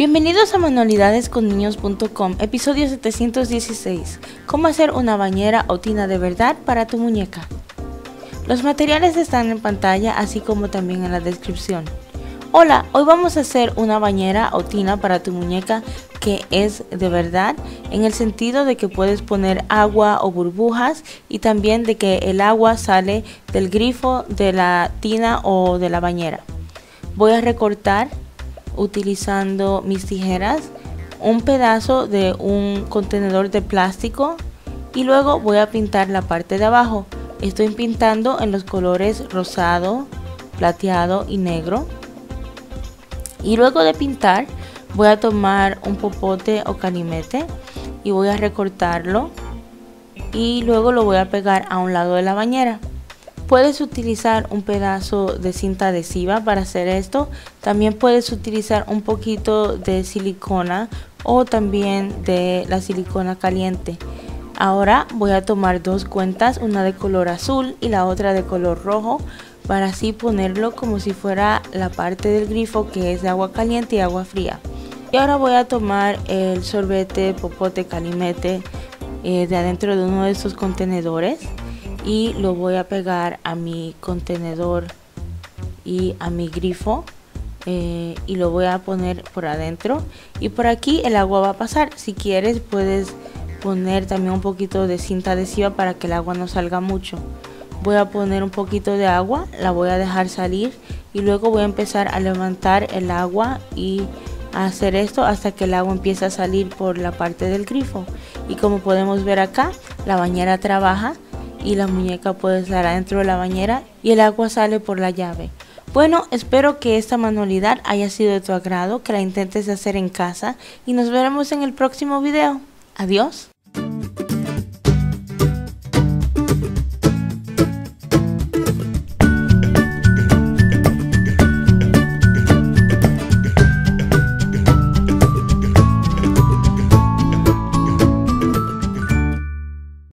Bienvenidos a manualidadesconniños.com, episodio 716, cómo hacer una bañera o tina de verdad para tu muñeca. Los materiales están en pantalla así como también en la descripción. Hola, hoy vamos a hacer una bañera o tina para tu muñeca que es de verdad, en el sentido de que puedes poner agua o burbujas y también de que el agua sale del grifo de la tina o de la bañera. Voy a recortar utilizando mis tijeras un pedazo de un contenedor de plástico y luego voy a pintar la parte de abajo. Estoy pintando en los colores rosado, plateado y negro, y luego de pintar voy a tomar un popote o calimete y voy a recortarlo y luego lo voy a pegar a un lado de la bañera. Puedes utilizar un pedazo de cinta adhesiva para hacer esto. También puedes utilizar un poquito de silicona o también de la silicona caliente. Ahora voy a tomar dos cuentas, una de color azul y la otra de color rojo, para así ponerlo como si fuera la parte del grifo que es de agua caliente y agua fría. Y ahora voy a tomar el sorbete, popote, calimete de adentro de uno de estos contenedores. Y lo voy a pegar a mi contenedor y a mi grifo y lo voy a poner por adentro, y por aquí el agua va a pasar. Si quieres puedes poner también un poquito de cinta adhesiva para que el agua no salga mucho. Voy a poner un poquito de agua, la voy a dejar salir y luego voy a empezar a levantar el agua y a hacer esto hasta que el agua empieza a salir por la parte del grifo. Y como podemos ver acá, la bañera trabaja y la muñeca puede estar adentro de la bañera y el agua sale por la llave. Bueno, espero que esta manualidad haya sido de tu agrado, que la intentes hacer en casa y nos veremos en el próximo video. Adiós.